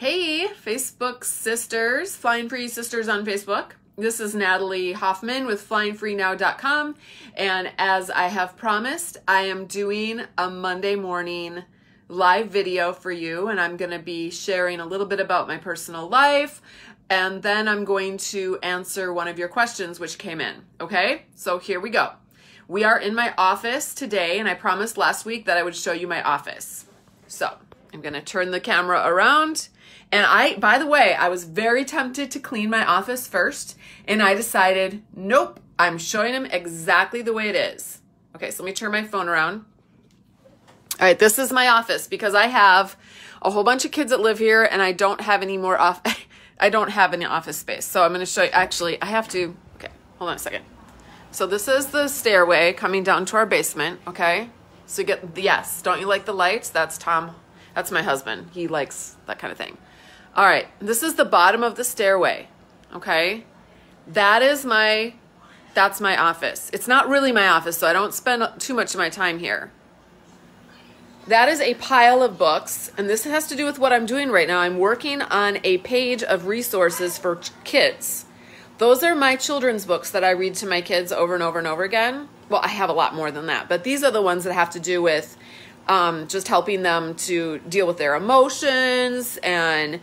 Hey, Facebook sisters, Flying Free Sisters on Facebook. This is Natalie Hoffman with flyingfreenow.com. And as I have promised, I am doing a Monday morning live video for you. And I'm going to be sharing a little bit about my personal life. And then I'm going to answer one of your questions which came in. Okay, so here we go. We are in my office today. And I promised last week that I would show you my office. So I'm going to turn the camera around. And by the way, I was very tempted to clean my office first, and I decided, nope, I'm showing them exactly the way it is. Okay, so let me turn my phone around. All right, this is my office because I have a whole bunch of kids that live here, and I don't have any more I don't have any office space. So I'm going to show you. Actually, I have to. Okay, hold on a second. So this is the stairway coming down to our basement. Okay, so yes, don't you like the lights? That's Tom. That's my husband. He likes that kind of thing. All right, this is the bottom of the stairway, okay? That's my office. It's not really my office, so I don't spend too much of my time here. That is a pile of books, and this has to do with what I'm doing right now. I'm working on a page of resources for kids. Those are my children's books that I read to my kids over and over and over again. Well, I have a lot more than that, but these are the ones that have to do with just helping them to deal with their emotions and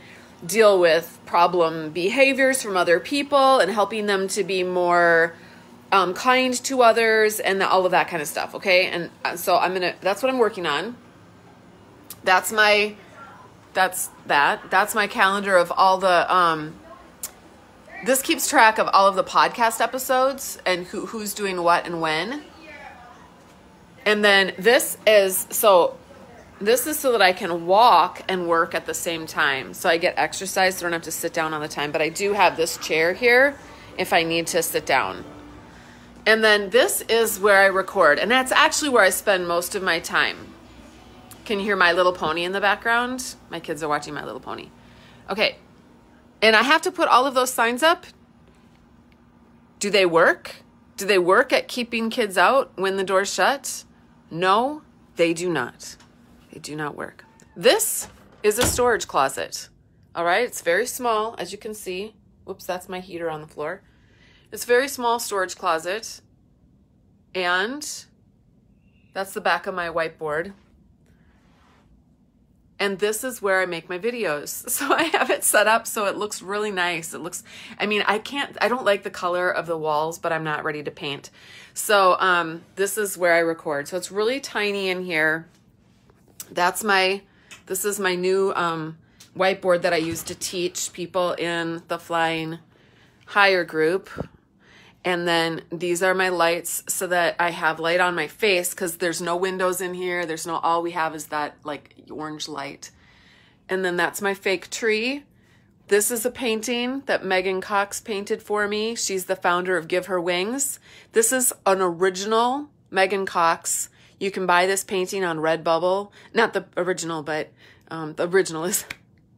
deal with problem behaviors from other people and helping them to be more kind to others and all of that kind of stuff. Okay. And so that's what I'm working on. That's my calendar of all the, this keeps track of all of the podcast episodes and who's doing what and when. And then this is so that I can walk and work at the same time. So I get exercise, so I don't have to sit down all the time. But I do have this chair here if I need to sit down. And then this is where I record. And that's actually where I spend most of my time. Can you hear My Little Pony in the background? My kids are watching My Little Pony. Okay. And I have to put all of those signs up. Do they work? Do they work at keeping kids out when the door's shut? No, they do not. They do not work. This is a storage closet. All right, it's very small, as you can see. Whoops, that's my heater on the floor. It's a very small storage closet. And that's the back of my whiteboard. And this is where I make my videos. So I have it set up so it looks really nice. It looks, I mean, I don't like the color of the walls, but I'm not ready to paint. So this is where I record. So it's really tiny in here. This is my new whiteboard that I use to teach people in the Flying Higher group. And then these are my lights so that I have light on my face because there's no windows in here. There's no, all we have is that like orange light. And then that's my fake tree. This is a painting that Megan Cox painted for me. She's the founder of Give Her Wings. This is an original Megan Cox. You can buy this painting on Redbubble. Not the original, but the original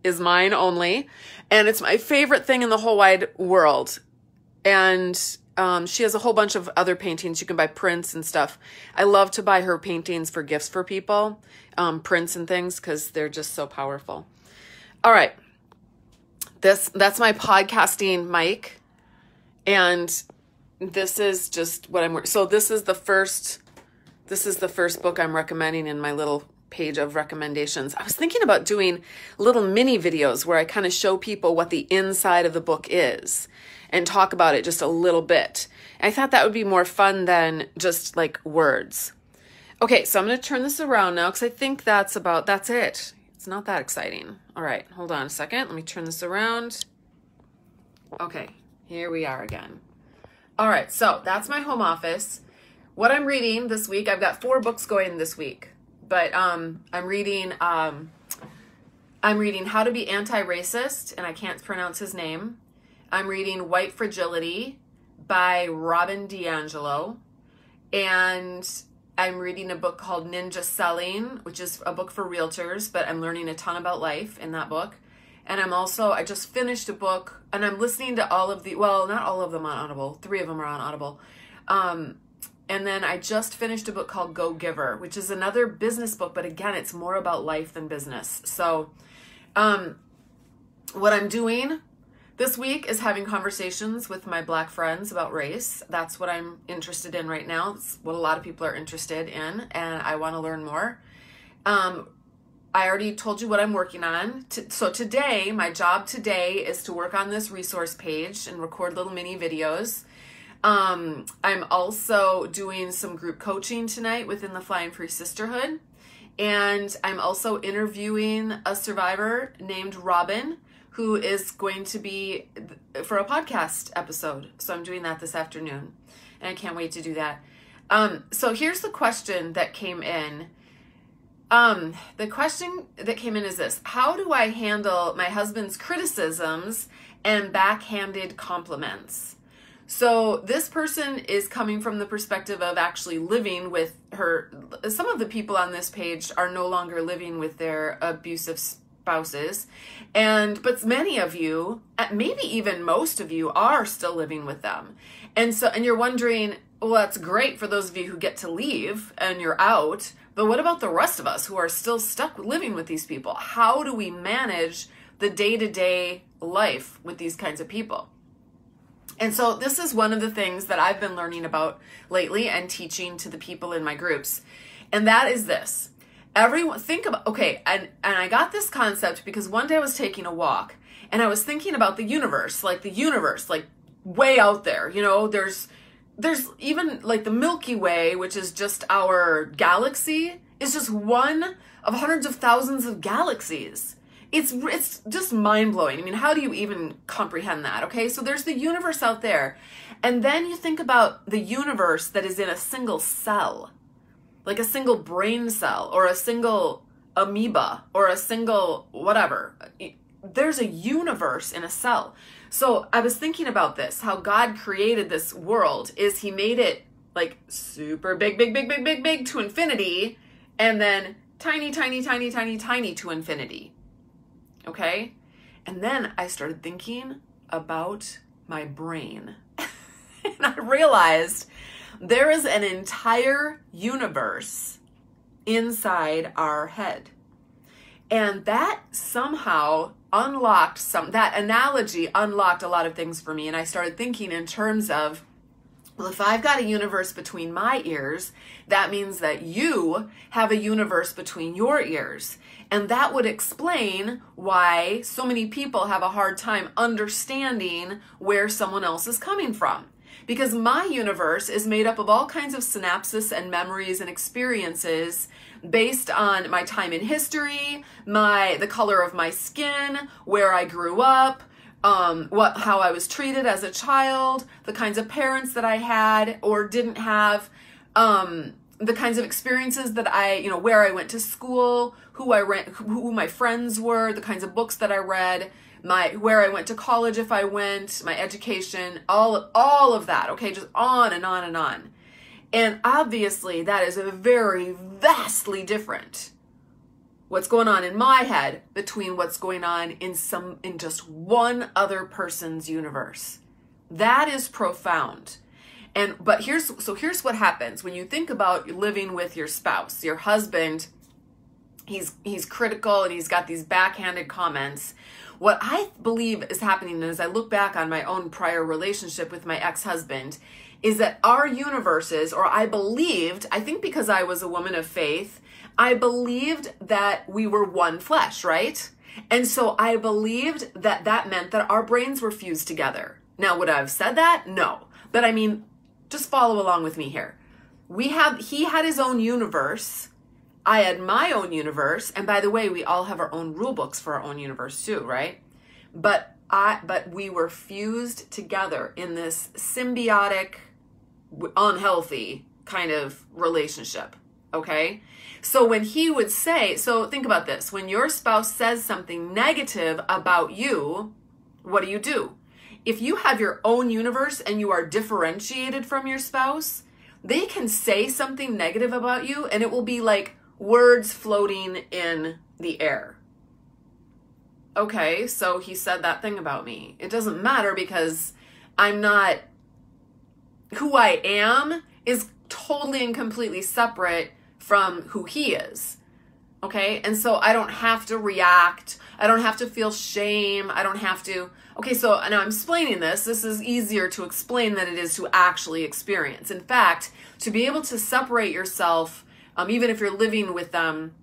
is mine only. And it's my favorite thing in the whole wide world. And she has a whole bunch of other paintings. You can buy prints and stuff. I love to buy her paintings for gifts for people, prints and things, because they're just so powerful. All right. That's my podcasting mic. And this is just what I'm working. So this is the first book I'm recommending in my little page of recommendations. I was thinking about doing little mini videos where I kind of show people what the inside of the book is and talk about it just a little bit. I thought that would be more fun than just like words. Okay, so I'm gonna turn this around now because I think that's it. It's not that exciting. All right, hold on a second. Let me turn this around. Okay, here we are again. All right, so that's my home office. What I'm reading this week, I've got 4 books going this week, but I'm reading How to Be Anti-Racist, and I can't pronounce his name. I'm reading White Fragility by Robin DiAngelo, and I'm reading a book called Ninja Selling, which is a book for realtors, but I'm learning a ton about life in that book. And I just finished a book, and I'm listening to all of the, well, not all of them on Audible, 3 of them are on Audible. And then I just finished a book called Go Giver, which is another business book, but again, it's more about life than business. So What I'm doing this week is having conversations with my Black friends about race. That's what I'm interested in right now. It's what a lot of people are interested in, and I want to learn more. I already told you what I'm working on. So today, my job today is to work on this resource page and record little mini videos. I'm also doing some group coaching tonight within the Flying Free Sisterhood. And I'm also interviewing a survivor named Robin, who is going to be for a podcast episode. So I'm doing that this afternoon, and I can't wait to do that. So here's the question that came in. The question that came in is this: how do I handle my husband's criticisms and backhanded compliments? So this person is coming from the perspective of actually living with her. Some of the people on this page are no longer living with their abusive spouses. But many of you, maybe even most of you, are still living with them. And you're wondering, well, that's great for those of you who get to leave and you're out, but what about the rest of us who are still stuck living with these people? How do we manage the day-to-day life with these kinds of people? And so this is one of the things that I've been learning about lately and teaching to the people in my groups. And that is this. Everyone think about, okay, and I got this concept because one day I was taking a walk and I was thinking about the universe, like way out there, you know, there's even like the Milky Way, which is just our galaxy, is just one of hundreds of thousands of galaxies. It's just mind-blowing. I mean, how do you even comprehend that? Okay, so there's the universe out there. And then you think about the universe that is in a single cell, like a single brain cell or a single amoeba or a single whatever. There's a universe in a cell. So I was thinking about this, how God created this world is he made it like super big to infinity, and then tiny to infinity. Okay. And then I started thinking about my brain and I realized there is an entire universe inside our head. And that somehow unlocked that analogy unlocked a lot of things for me. And I started thinking in terms of, well, if I've got a universe between my ears, that means that you have a universe between your ears. And that would explain why so many people have a hard time understanding where someone else is coming from. Because my universe is made up of all kinds of synapses and memories and experiences based on my time in history, the color of my skin, where I grew up, how I was treated as a child, the kinds of parents that I had or didn't have, the kinds of experiences that I, you know, where I went to school, who my friends were, the kinds of books that I read, where I went to college if I went, my education, all of that, okay, just on and on and on. And obviously that is a very vastly different what's going on in my head between what's going on in just one other person's universe. That is profound. But here's what happens when you think about living with your spouse, your husband. He's critical and he's got these backhanded comments. What I believe is happening as I look back on my own prior relationship with my ex-husband is that our universes, or I think because I was a woman of faith, I believed that we were one flesh, right? And so I believed that that meant that our brains were fused together. Now, would I have said that? No. But I mean, just follow along with me here. He had his own universe. I had my own universe. And by the way, we all have our own rule books for our own universe too, right? But we were fused together in this symbiotic, unhealthy kind of relationship, okay? So when he would say, so think about this, when your spouse says something negative about you, what do? If you have your own universe and you are differentiated from your spouse, they can say something negative about you and it will be like words floating in the air. Okay, so he said that thing about me. It doesn't matter because I'm not, who I am is totally and completely separate from who he is. Okay. And so I don't have to react. I don't have to feel shame. I don't have to. Okay. So now I'm explaining this. This is easier to explain than it is to actually experience. In fact, to be able to separate yourself, even if you're living with them,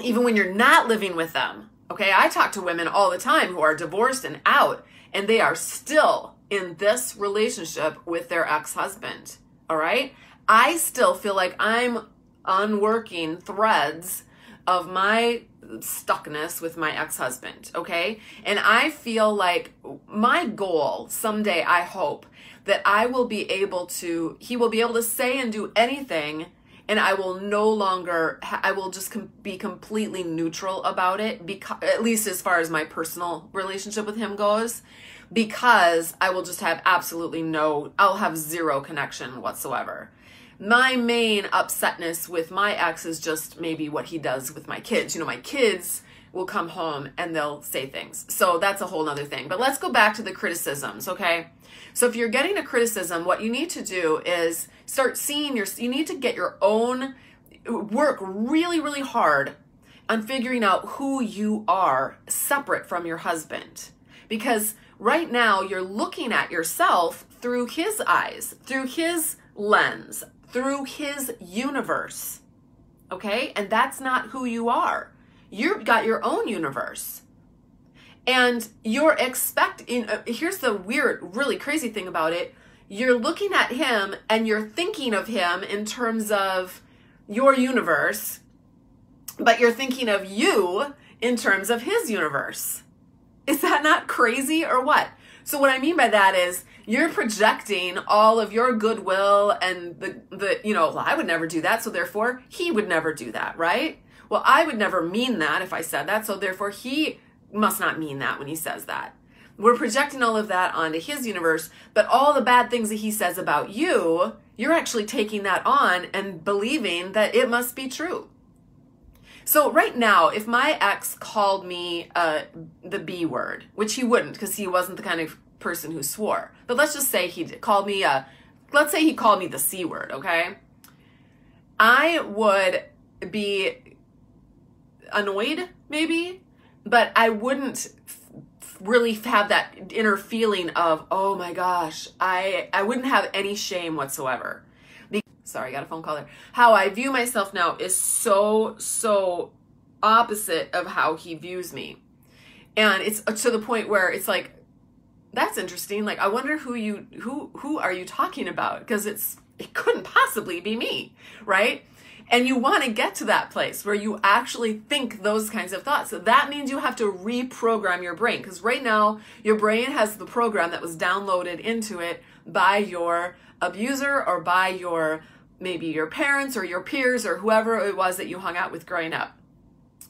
even when you're not living with them. Okay. I talk to women all the time who are divorced and out, and they are still in this relationship with their ex-husband. All right. I still feel like I'm unworking threads of my stuckness with my ex-husband, okay? And I feel like my goal someday, I hope, that I will be able to, he will be able to say and do anything, and I will no longer, I will just be completely neutral about it, because, at least as far as my personal relationship with him goes, because I will just have absolutely no, I'll have zero connection whatsoever. My main upsetness with my ex is just maybe what he does with my kids. You know, my kids will come home and they'll say things. So that's a whole nother thing. But let's go back to the criticisms, okay? So if you're getting a criticism, what you need to do is start seeing your, you need to get your own, work really, really hard on figuring out who you are separate from your husband. Because right now you're looking at yourself through his eyes, through his lens, through his universe, okay? And that's not who you are. You've got your own universe. And you're expecting, here's the weird, really crazy thing about it, you're looking at him and you're thinking of him in terms of your universe, but you're thinking of you in terms of his universe. Is that not crazy or what? So what I mean by that is you're projecting all of your goodwill and the you know, well, I would never do that, so therefore he would never do that, right? Well, I would never mean that if I said that, so therefore he must not mean that when he says that. We're projecting all of that onto his universe, but all the bad things that he says about you, you're actually taking that on and believing that it must be true. So right now, if my ex called me the B word, which he wouldn't because he wasn't the kind of person who swore, but let's just say he called me a, let's say he called me the C word, okay? I would be annoyed maybe, but I wouldn't really have that inner feeling of, oh my gosh, I wouldn't have any shame whatsoever. Sorry, I got a phone call there. How I view myself now is so, so opposite of how he views me. And it's to the point where it's like, that's interesting. Like, I wonder who are you talking about? Because it couldn't possibly be me, right? And you want to get to that place where you actually think those kinds of thoughts. So that means you have to reprogram your brain, because right now your brain has the program that was downloaded into it by your abuser or by your, maybe your parents or your peers or whoever it was that you hung out with growing up,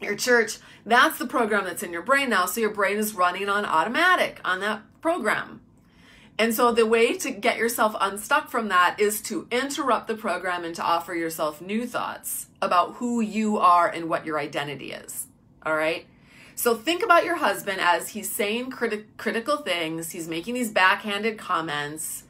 your church. That's the program that's in your brain now. So your brain is running on automatic on that program. And so the way to get yourself unstuck from that is to interrupt the program and to offer yourself new thoughts about who you are and what your identity is. All right. So think about your husband as he's saying critical things. He's making these backhanded comments,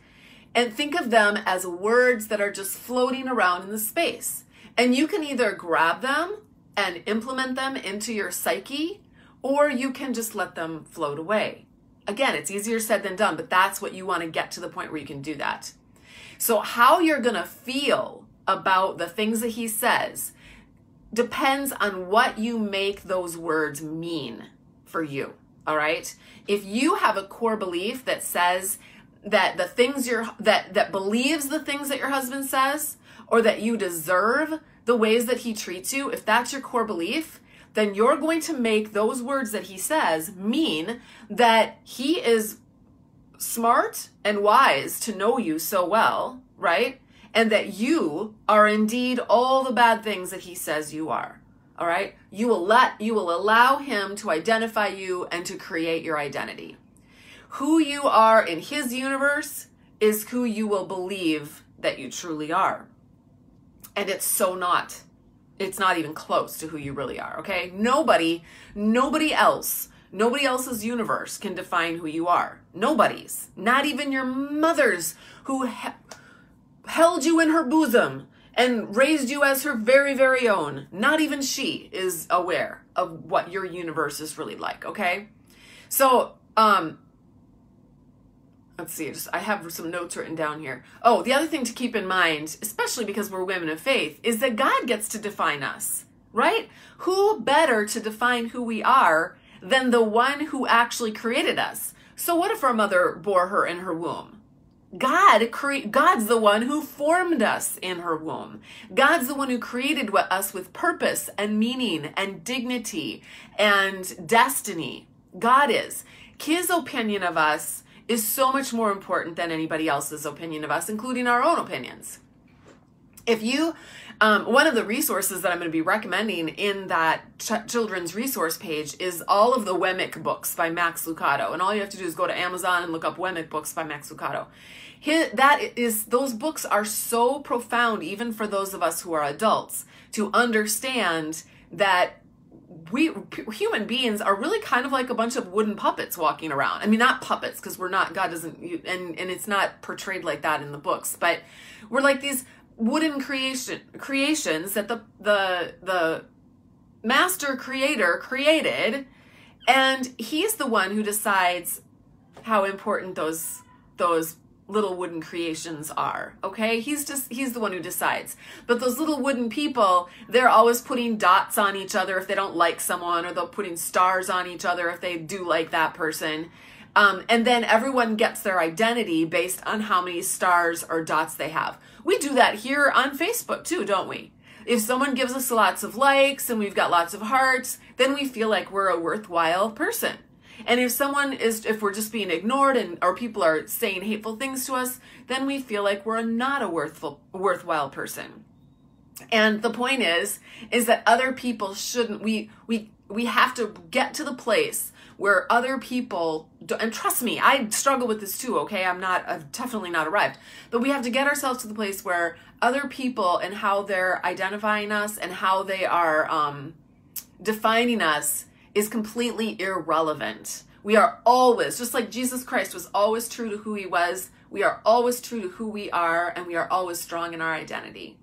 and think of them as words that are just floating around in the space. And you can either grab them and implement them into your psyche, or you can just let them float away. Again, it's easier said than done, but that's what you want to get to the point where you can do that. So how you're going to feel about the things that he says depends on what you make those words mean for you. All right. If you have a core belief that says that the things that believes the things that your husband says, or that you deserve the ways that he treats you, if that's your core belief, then you're going to make those words that he says mean that he is smart and wise to know you so well, right? And that you are indeed all the bad things that he says you are, all right? You will allow him to identify you and to create your identity. Who you are in his universe is who you will believe that you truly are. And it's so not. It's not even close to who you really are, okay? Nobody else's universe can define who you are. Nobody's. Not even your mother's, who held you in her bosom and raised you as her very, very own. Not even she is aware of what your universe is really like, okay? So, let's see, I have some notes written down here. Oh, the other thing to keep in mind, especially because we're women of faith, is that God gets to define us, right? Who better to define who we are than the one who actually created us? So what if our mother bore her in her womb? God's the one who formed us in her womb. God's the one who created us with purpose and meaning and dignity and destiny. God is. His opinion of us is so much more important than anybody else's opinion of us, including our own opinions. If you, one of the resources that I'm going to be recommending in that children's resource page is all of the Wemmick books by Max Lucado. And all you have to do is go to Amazon and look up Wemmick books by Max Lucado. Those books are so profound, even for those of us who are adults, to understand that human beings are really kind of like a bunch of wooden puppets walking around. I mean, not puppets, because we're not, God doesn't, and it's not portrayed like that in the books, but we're like these wooden creations that the master creator created, and he's the one who decides how important those little wooden creations are, okay? He's the one who decides. But those little wooden people, they're always putting dots on each other if they don't like someone, or they're putting stars on each other if they do like that person. And then everyone gets their identity based on how many stars or dots they have. We do that here on Facebook too, don't we? If someone gives us lots of likes and we've got lots of hearts, then we feel like we're a worthwhile person. And if someone is, if we're just being ignored and or people are saying hateful things to us, then we feel like we're not a worthwhile person. And the point is that other people shouldn't, we have to get to the place where other people, and trust me, I struggle with this too, okay? I've definitely not arrived. But we have to get ourselves to the place where other people and how they're identifying us and how they are defining us is completely irrelevant. We are always, just like Jesus Christ was always true to who he was, we are always true to who we are, and we are always strong in our identity.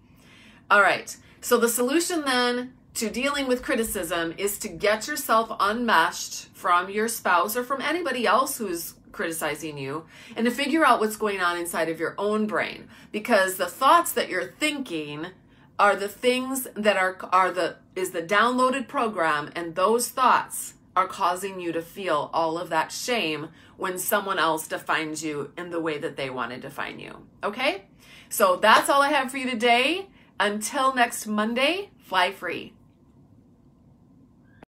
All right, so the solution then to dealing with criticism is to get yourself unmeshed from your spouse or from anybody else who's criticizing you, and to figure out what's going on inside of your own brain, because the thoughts that you're thinking are the things that is the downloaded program, and those thoughts are causing you to feel all of that shame when someone else defines you in the way that they want to define you, okay? So that's all I have for you today. Until next Monday, fly free.